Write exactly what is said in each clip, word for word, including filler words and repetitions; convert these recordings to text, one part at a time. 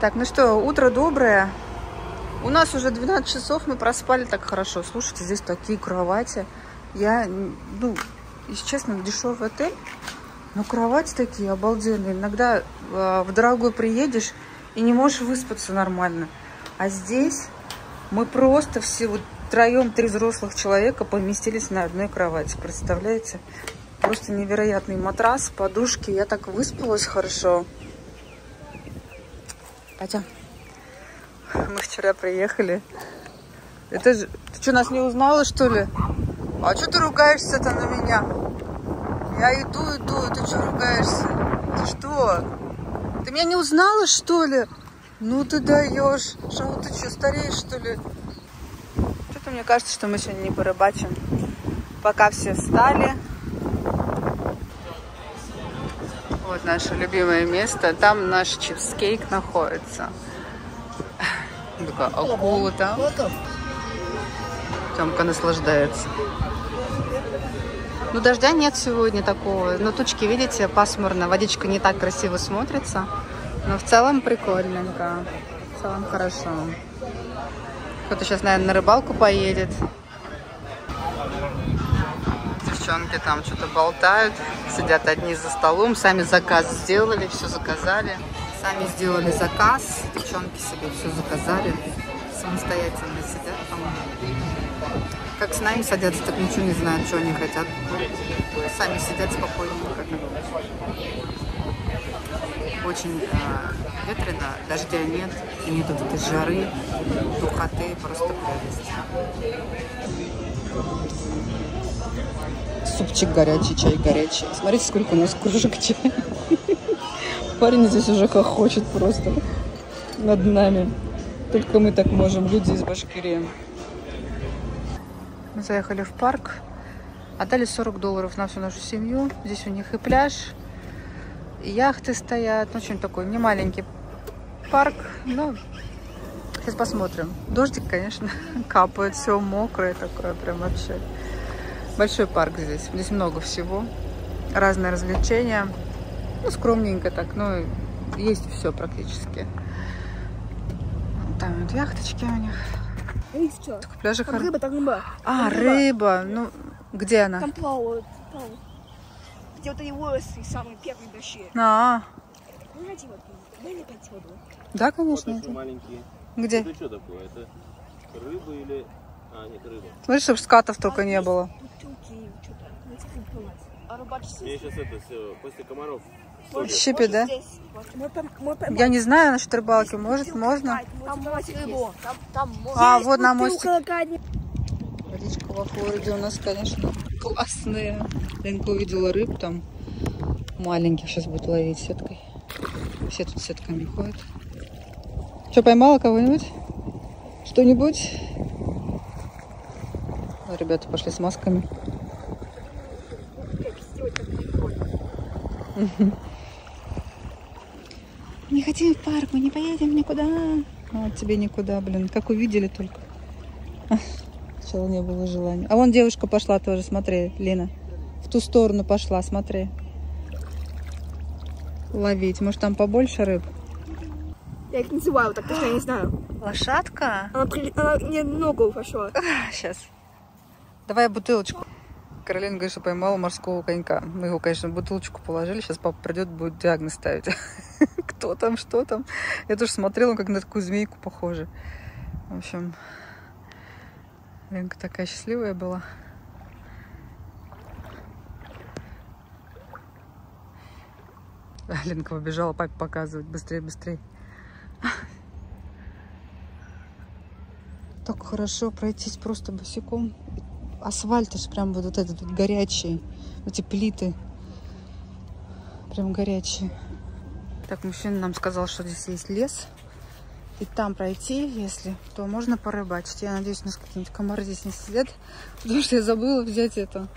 Так, ну что, утро доброе. У нас уже двенадцать часов, мы проспали так хорошо. Слушайте, здесь такие кровати. Я, ну, если честно, дешевый отель, но кровати такие обалденные. Иногда э, в дорогой приедешь и не можешь выспаться нормально. А здесь мы просто все вот втроем, три взрослых человека поместились на одной кровати. Представляете? Просто невероятный матрас, подушки. Я так выспалась хорошо. Пойдем. Мы вчера приехали. Это же... Ты что, нас не узнала, что ли? А что ты ругаешься-то на меня? Я иду, иду, а ты что ругаешься? Ты что? Ты меня не узнала, что ли? Ну ты даешь. Шау, ты что, стареешь, что ли? Что-то мне кажется, что мы сегодня не порыбачим. Пока все встали. Вот наше любимое место. Там наш чизкейк находится. Такая акула там. Тёмка наслаждается. Ну, дождя нет сегодня такого. Но тучки, видите, пасмурно. Водичка не так красиво смотрится. Но в целом прикольненько. В целом хорошо. Кто-то сейчас, наверное, на рыбалку поедет. Девчонки там что-то болтают. Сидят одни за столом. Сами заказ сделали, все заказали. Сами сделали заказ. Девчонки себе все заказали. Самостоятельно сидят, по-моему. Как с нами садятся, так ничего не знают, что они хотят. Сами сидят спокойненько. Очень э, ветрено, дождя нет, и нет вот этой жары, духоты, просто прелесть. Супчик горячий, чай горячий. Смотрите, сколько у нас кружек чая. Парень здесь уже хохочет просто над нами. Только мы так можем, люди из Башкирии. Мы заехали в парк, отдали сорок долларов на всю нашу семью. Здесь у них и пляж, и яхты стоят. Ну, очень такой не маленький парк, но сейчас посмотрим. Дождик, конечно, капает, все мокрое такое, прям вообще. Большой парк здесь, здесь много всего, разные развлечения. Ну, скромненько так, но есть все практически. Там вот яхточки у них. Так, пляжи хор... рыба, там рыба. А, там рыба. рыба. Ну, где она? Там плавает. Где вот его самые первые большие. А, да, конечно. Вот маленькие. Где? Это что такое? Это рыба или... А, нет, рыба. Смотри, чтобы скатов только а, не было. Бутылки, а рыбачцы... Я сейчас это все, после комаров... Щипи, да? Мы, мы, мы, я не знаю насчет рыбалки, может, можно? Там мостик есть. Там, там мостик. А, вот на мостик. Водичка во Флориде у нас, конечно, классная. Ленка увидела рыб там. Маленьких сейчас будет ловить сеткой. Все тут сетками ходят. Что, поймала кого-нибудь? Что-нибудь? Ну, ребята пошли с масками. Не хотим в парк, мы не поедем никуда. А, тебе никуда, блин. Как увидели только. Сначала не было желания. А вон девушка пошла тоже, смотри, Лена. В ту сторону пошла, смотри. Ловить. Может, там побольше рыб? Я их называю так, что я не знаю. Лошадка? Она, при... Она мне ногу пошла. Сейчас. Давай бутылочку. Каролина говорит, что поймала морского конька. Мы его, конечно, в бутылочку положили. Сейчас папа придет, будет диагноз ставить. Кто там, что там. Я тоже смотрела, как на такую змейку похоже. В общем, Ленка такая счастливая была. Ленка побежала папе показывать. Быстрее, быстрее. Так хорошо пройтись просто босиком. Асфальт уж прям вот этот вот горячий. Эти плиты. Прям горячие. Так, мужчина нам сказал, что здесь есть лес. И там пройти, если, то можно порыбачить. Я надеюсь, у нас какие-нибудь комары здесь не сидят. Потому что я забыла взять это.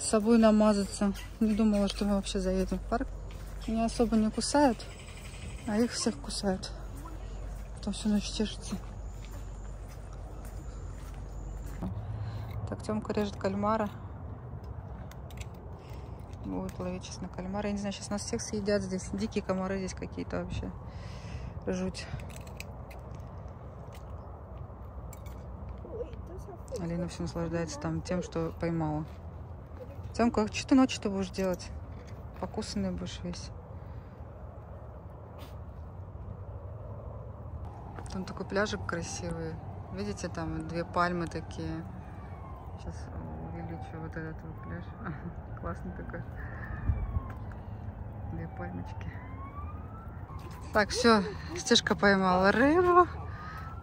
С собой намазаться. Не думала, что мы вообще заедем в парк. Меня особо не кусают. А их всех кусают. Потом всю ночь тешится. Так, Тёмка режет кальмара. Будет ловить, честно, кальмара. Я не знаю, сейчас нас всех съедят здесь. Дикие комары здесь какие-то вообще. Жуть. Алина все наслаждается там тем, что поймала. Тёмка, что ты ночью-то будешь делать? Покусанный будешь весь. Там такой пляжик красивый. Видите, там две пальмы такие. Сейчас увеличу вот этот вот пляж. Классный такой. Две пальмочки. Так, все, Стежка поймала рыбу.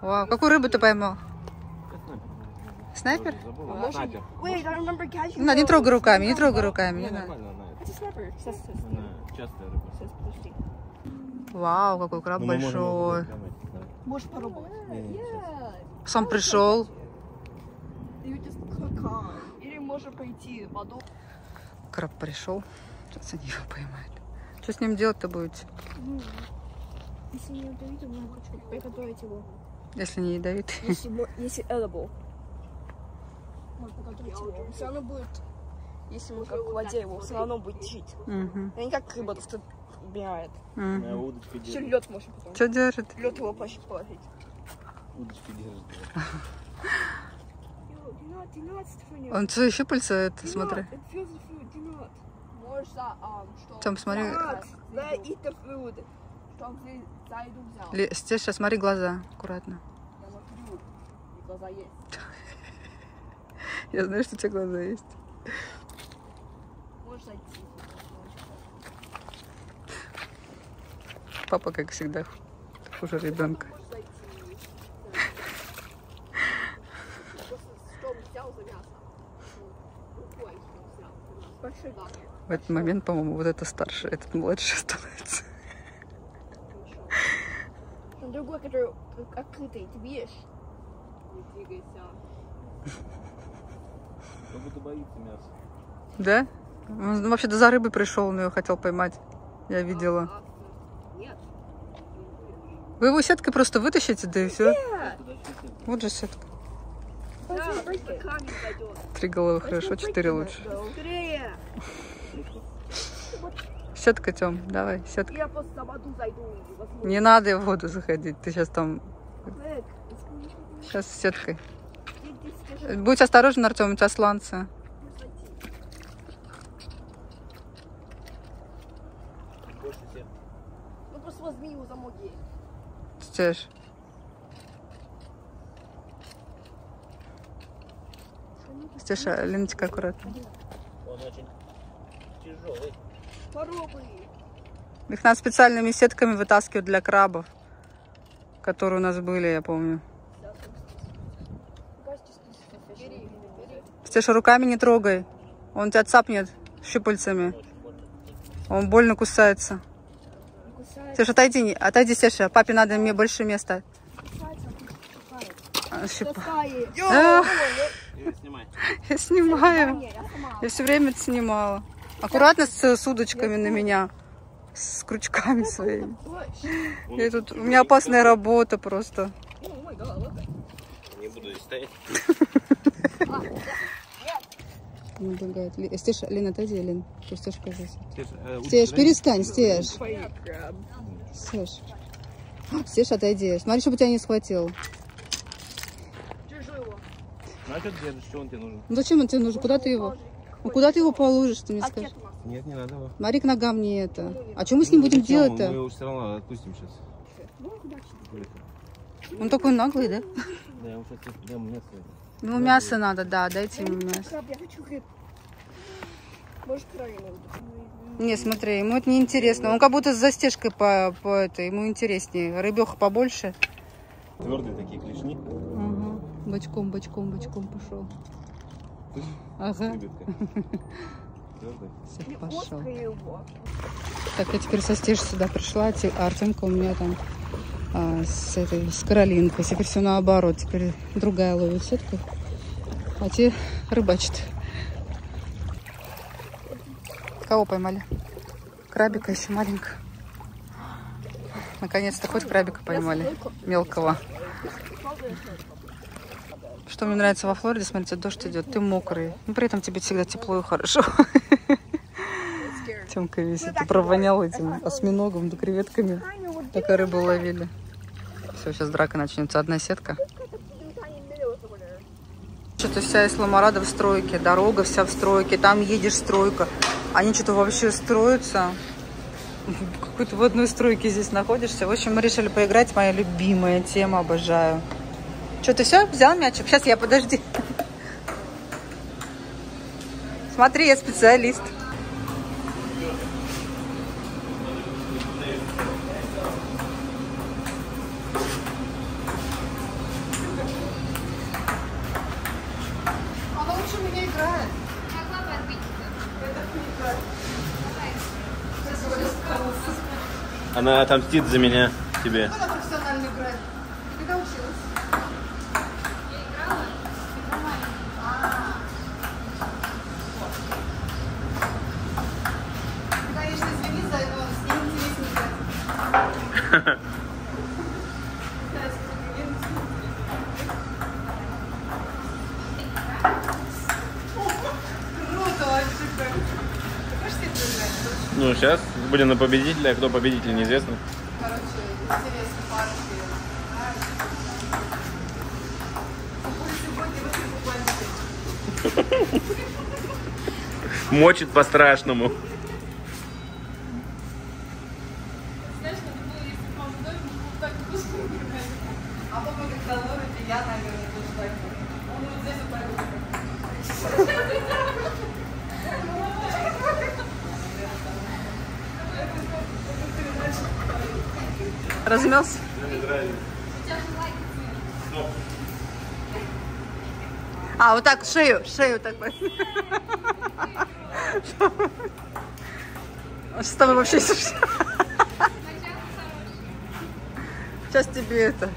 Вау, какую рыбу ты поймал? Снайпер? Не, не трогай руками, не трогай руками. Не надо. Вау, какой краб большой. Можешь попробовать? Сам пришел. Или можно пойти в воду. Краб пришел. Сейчас они его поймают. Что с ним делать-то будете? Если не ядовитый, можно приготовить его. Если не ядовитый. Если edible. Можно приготовить его. Все равно будет, если мы как в воде его, все равно будет жить. А не как рыба, что убирает. Все лед можно потом. Что держит? Лед его почти положить. Удочки держит. Он свои щупальца это, смотри. Там, смотри. Стеша, смотри глаза, аккуратно. Я знаю, что у тебя глаза есть. Папа, как всегда, хуже ребенка. В этот момент, по-моему, вот это старше, этот младше становится. Другой, который открытый, ты видишь? Не двигайся. Как будто боится мяса. Да? Он вообще-то за рыбой пришел, но ее хотел поймать. Я видела. Нет. Вы его сеткой просто вытащите, да и все. Вот же сетка. Три головы хорошо, четыре лучше. Сетка, Тём, давай, сетка. Я просто в воду зайду. Не надо в воду заходить, ты сейчас там... Сейчас с сеткой. Будь осторожен, Артём, у тебя сланцы. Ну просто возьми его за ноги. Стеж. Стеша, Линочка, аккуратно. Он очень тяжелый. Коробы. Их надо специальными сетками вытаскивать для крабов, которые у нас были, я помню. Стеша, руками не трогай. Он тебя цапнет щупальцами. Он больно кусается. Стеша, отойди, отойди, Стеша. Папе надо мне больше места. Щипает. Я снимаю. Я все время это снимала. Аккуратно с, с удочками на меня. С крючками своими. Я тут, у меня опасная работа просто. Не буду здесь стоять. Не убегает. Стеж, Лена, отойди, Лен. Стеж, пожалуйста. Стеж, перестань, Стеж. Стеж. Стеж, отойди. Смотри, чтобы тебя не схватил. Значит, что он тебе нужен? Ну зачем он тебе нужен? Куда ты его? Ну куда ты его положишь, ты мне скажешь? Нет, не надо его. Смотри, к ногам не это. А что мы с ним будем делать-то? Мы его все равно отпустим сейчас. Он такой наглый, да? Да, ему сейчас мясо. Ну мясо надо, да, дайте ему мясо. Не, смотри, ему это неинтересно. Он как будто с застежкой по, по этой, ему интереснее. Рыбеха побольше. Твердые такие клешни. Бочком, бочком, бочком пошел. Ага. Все, пошел. Так, я теперь со Стежей сюда пришла. Артемка у меня там а, с этой, с Каролинкой. Теперь все наоборот. Теперь другая ловит сетку, а те рыбачат. Кого поймали? Крабика еще маленького. Наконец-то хоть крабика поймали. Мелкого. Что мне нравится во Флориде, смотрите, дождь идет, ты мокрый, но при этом тебе всегда тепло и хорошо. Тёмка висит, ты провонял этим осьминогом да креветками. Только рыбу ловили. Все, сейчас драка начнется. Одна сетка. Что-то вся Исламарада в стройке. Дорога вся в стройке. Там едешь, стройка. Они что-то вообще строятся. Какой-то в одной стройке здесь находишься. В общем, мы решили поиграть. Моя любимая тема. Обожаю. Что, ты все? Взял мячик? Сейчас я, подожди. Смотри, я специалист. Она лучше меня играет. Она отомстит за меня тебе. Она профессионально играет. Ты где училась? Ну, сейчас были на победителя, а кто победитель, неизвестно. Короче, интересно, парочки. Мочит по-страшному. Знаешь, что это было, если бы можно дождь, но так и пустую. А потом, когда ловите, я, наверное, буду ждать. Он вот здесь вот так вот. Размялся? А, вот так, шею, шею так. Что с тобой вообще? Сейчас тебе это.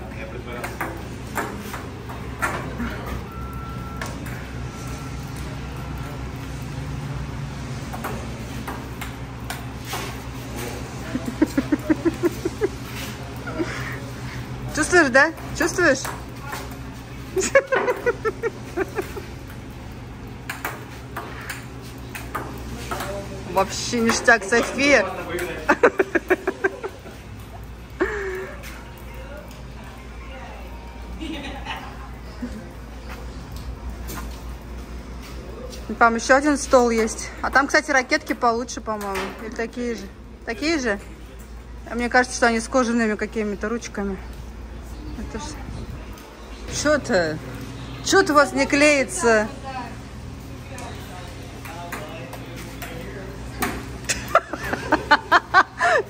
Чувствуешь, да? Чувствуешь? Вообще ништяк, София. Там еще один стол есть. А там, кстати, ракетки получше, по-моему. Или такие же. Такие же? А мне кажется, что они с кожаными какими-то ручками. Это ж... Что-то... Что-то у вас не клеится.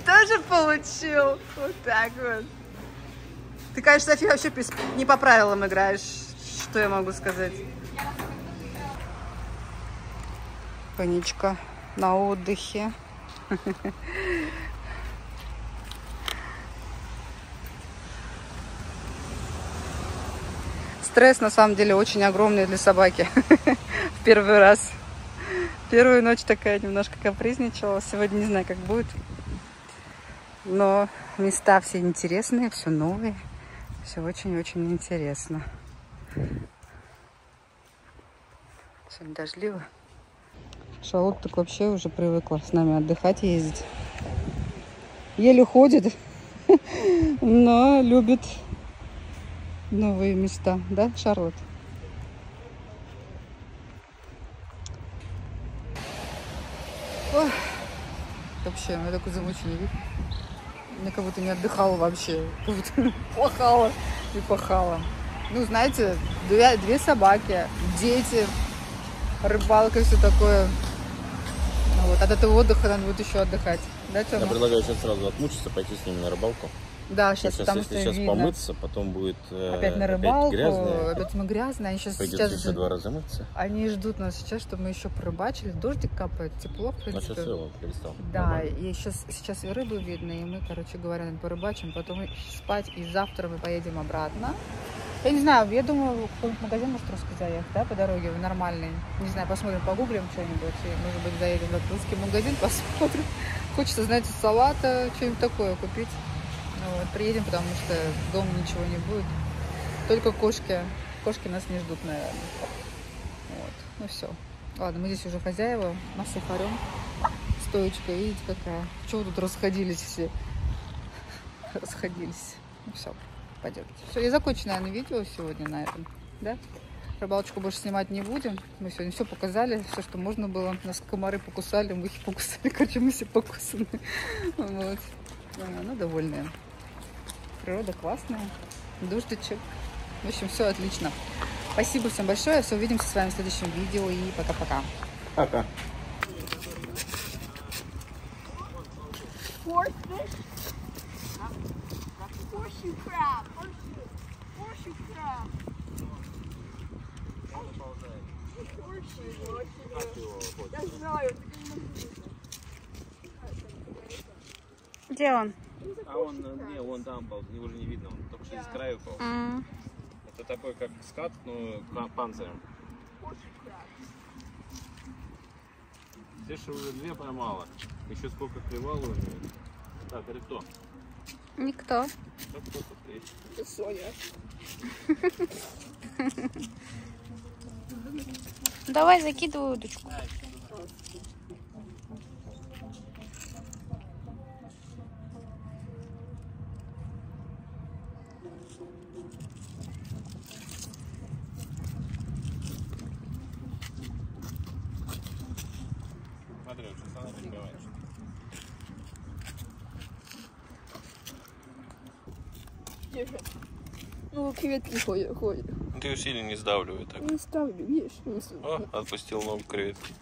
Тоже получил. Вот так вот. Ты, конечно, София, вообще не по правилам играешь. Что я могу сказать? Конечка на отдыхе. Стресс, на самом деле, очень огромный для собаки. В первый раз. Первую ночь такая немножко капризничала. Сегодня не знаю, как будет. Но места все интересные, все новые. Все очень-очень интересно. Сегодня дождливо. Шалук так вообще уже привыкла с нами отдыхать, ездить. Еле ходит, но любит новые места. Да, Шарлот? Ой, вообще, я такой замученный вид. Я как будто не отдыхала вообще. Как будто пахала и пахала. Ну, знаете, две, две собаки, дети, рыбалка и все такое. Вот. От этого отдыха надо будет еще отдыхать. Да, Тёма? Я предлагаю сейчас сразу отмучиться, пойти с ними на рыбалку. Да, сейчас, сейчас потому что сейчас видно. Помыться, потом будет э, опять на рыбалку, опять грязно. Опять мы грязные. Они сейчас, сейчас еще два раза мыться. Они ждут нас сейчас, чтобы мы еще порыбачили. Дождик капает, тепло. Ну, сейчас все, перестал. Да, нормально. И сейчас, сейчас и рыбы видно, и мы, короче говоря, порыбачим, потом спать, и завтра мы поедем обратно. Я не знаю, я думаю, в магазин может русский заехать, да, по дороге, нормальный. Не знаю, посмотрим, погуглим что-нибудь, может быть, заедем в русский магазин, посмотрим. Хочется, знаете, салата, что-нибудь такое купить. Вот, приедем, потому что дома ничего не будет. Только кошки. Кошки нас не ждут, наверное. Вот, ну все. Ладно, мы здесь уже хозяева, нас сухарем. Стоечка, видите, какая. Чего тут расходились все? расходились. Ну, все, пойдемте. Все, я закончу, наверное, видео сегодня на этом, да? Рыбалочку больше снимать не будем. Мы сегодня все показали, все, что можно было. Нас комары покусали, мухи покусали. Короче, мы все покусаны. Вот. Ну, довольная. Природа классная. Дождичек. В общем, все отлично. Спасибо всем большое. Все, увидимся с вами в следующем видео. И пока-пока. Пока. Где он? А он, не, он там был, его уже не видно, он только что из края упал. Mm. Это такой как скат, но панцирем. Здесь уже две поймала, еще сколько клевало уже. Так, это кто? Никто. Это Соня. Давай закидывай удочку. Смотри, уже сама прибивает. Ну, креветки ходят, ходят. Ты ее сильно не сдавливай так. Не сдавливай, видишь? Не сдавливай. О, отпустил ногу креветки.